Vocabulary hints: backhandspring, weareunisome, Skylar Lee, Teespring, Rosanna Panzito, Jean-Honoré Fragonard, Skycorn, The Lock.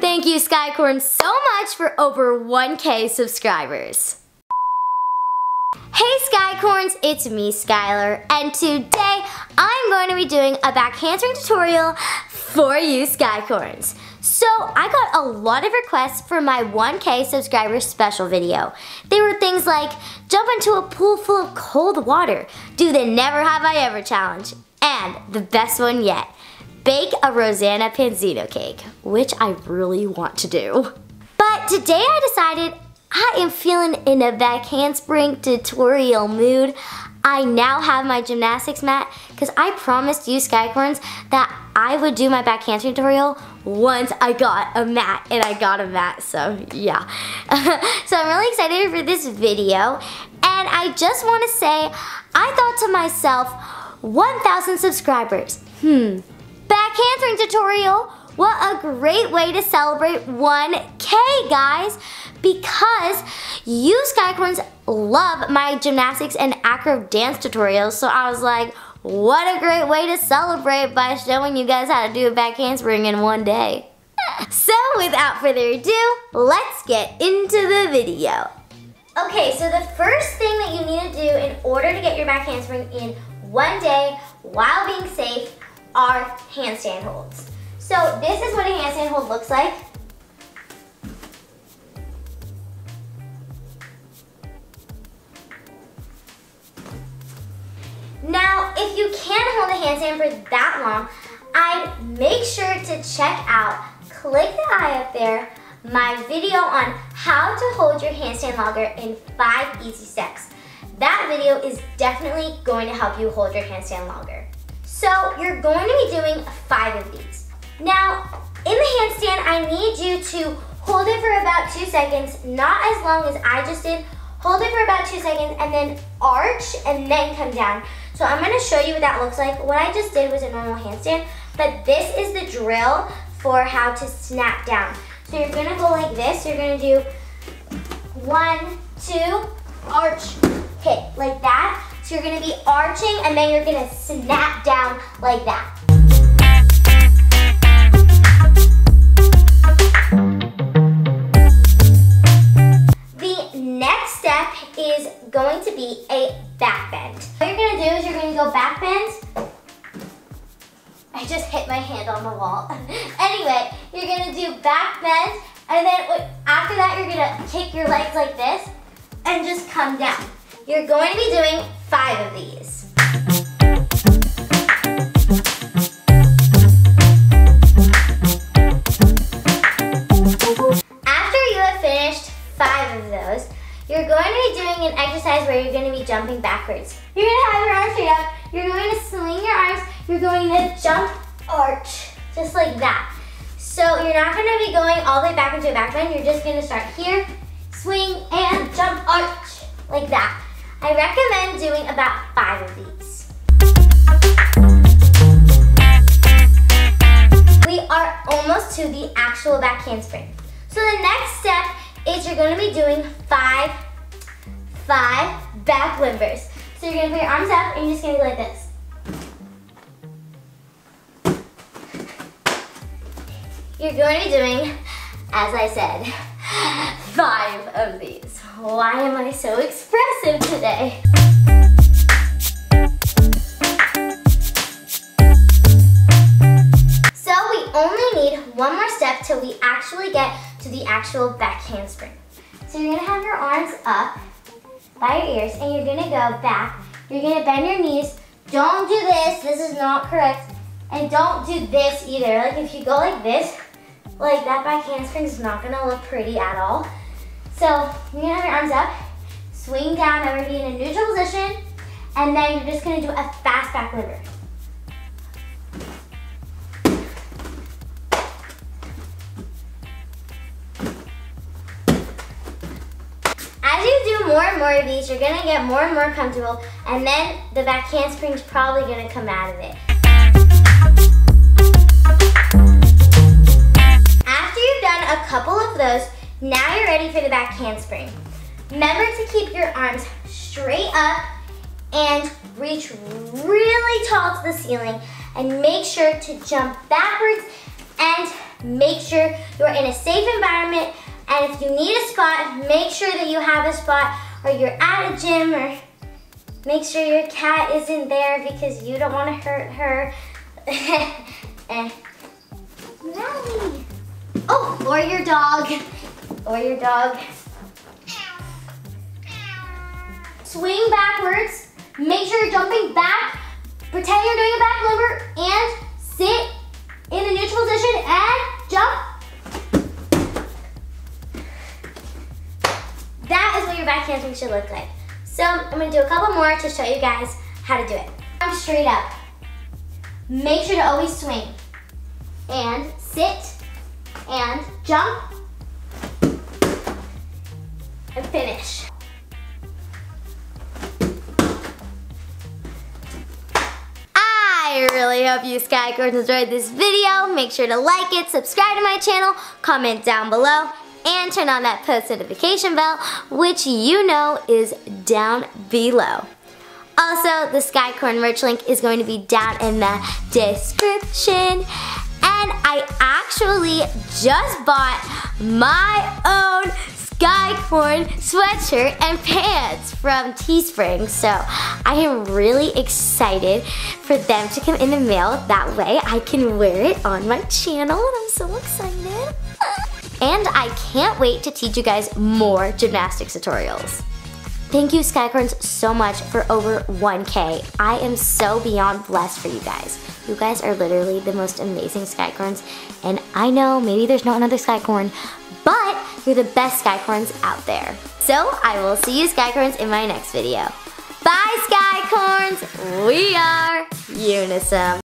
Thank you, Skycorn, so much for over 1K subscribers. Hey Skycorns, it's me, Skylar, and today I'm going to be doing a backhandspring tutorial for you Skycorns. So I got a lot of requests for my 1K subscriber special video. They were things like, jump into a pool full of cold water, do the Never Have I Ever challenge, and the best one yet, bake a Rosanna Panzito cake, which I really want to do. But today I decided I am feeling in a back handspring tutorial mood. I now have my gymnastics mat because I promised you Skycorns that I would do my back handspring tutorial once I got a mat, and I got a mat, so yeah. So I'm really excited for this video, and I just want to say I thought to myself, 1,000 subscribers, back handspring tutorial, what a great way to celebrate 1K, guys, because you Skycorns love my gymnastics and acro dance tutorials, so I was like, what a great way to celebrate by showing you guys how to do a back handspring in one day. So without further ado, let's get into the video. Okay, so the first thing that you need to do in order to get your back handspring in one day while being safe are handstand holds. So this is what a handstand hold looks like. Now, if you can hold a handstand for that long, I'd make sure to check out, click the eye up there, my video on how to hold your handstand longer in 5 easy steps. That video is definitely going to help you hold your handstand longer. So you're going to be doing 5 of these. Now, in the handstand, I need you to hold it for about 2 seconds, not as long as I just did. Hold it for about 2 seconds and then arch and then come down. So I'm gonna show you what that looks like. What I just did was a normal handstand, but this is the drill for how to snap down. So you're gonna go like this. You're gonna do 1, 2, arch, hit, like that. So you're gonna be arching and then you're gonna snap down like that. Is going to be a back bend. What you're gonna do is you're gonna go back bend. I just hit my hand on the wall. Anyway, you're gonna do back bend, and then after that you're gonna kick your legs like this and just come down. You're going to be doing 5 of these. After you have finished 5 of those, you're going to be doing an exercise where you're going to be jumping backwards. You're going to have your arms straight up, you're going to sling your arms, you're going to jump, arch, just like that. So you're not going to be going all the way back into a back bend, you're just going to start here, swing, and jump, arch, like that. I recommend doing about 5 of these. We are almost to the actual back handspring. So the next step is you're going to be doing five back limbers. So you're going to put your arms up and you're just going to go like this. You're going to be doing, as I said, 5 of these. Why am I so expressive today? So we only need one more step till we actually get to the actual back handspring. So you're gonna have your arms up by your ears and you're gonna go back. You're gonna bend your knees. Don't do this, this is not correct. And don't do this either. Like if you go like this, like that back handspring is not gonna look pretty at all. So you're gonna have your arms up, swing down, and we're gonna be in a neutral position. And then you're just gonna do a fast back lever. More and more of these, you're gonna get more and more comfortable, and then the back handspring's probably gonna come out of it. After you've done a couple of those, now you're ready for the back handspring. Remember to keep your arms up and reach really tall to the ceiling, and make sure to jump backwards and make sure you're in a safe environment. And if you need a spot, make sure that you have a spot, or you're at a gym, or make sure your cat isn't there because you don't want to hurt her. Rally. Oh, or your dog. Or your dog. Swing backwards. Make sure you're jumping back. Pretend you're doing a back lumber and sit in the neutral position and jump. That is what your back handspring should look like. So I'm gonna do a couple more to show you guys how to do it. Arm straight up. Make sure to always swing and sit and jump and finish. I really hope you Sky Girls enjoyed this video. Make sure to like it, subscribe to my channel, comment down below, and turn on that post notification bell, which you know is down below. Also, the Sky Corn merch link is going to be down in the description. And I actually just bought my own Sky Corn sweatshirt and pants from Teespring. So I am really excited for them to come in the mail. That way I can wear it on my channel, and I'm so excited. And I can't wait to teach you guys more gymnastics tutorials. Thank you, Sky Corns, so much for over 1K. I am so beyond blessed for you guys. You guys are literally the most amazing Sky Corns, and I know maybe there's not another Sky Corn, but you're the best Sky Corns out there. So I will see you, Sky Corns, in my next video. Bye, Sky Corns. We are Unisum.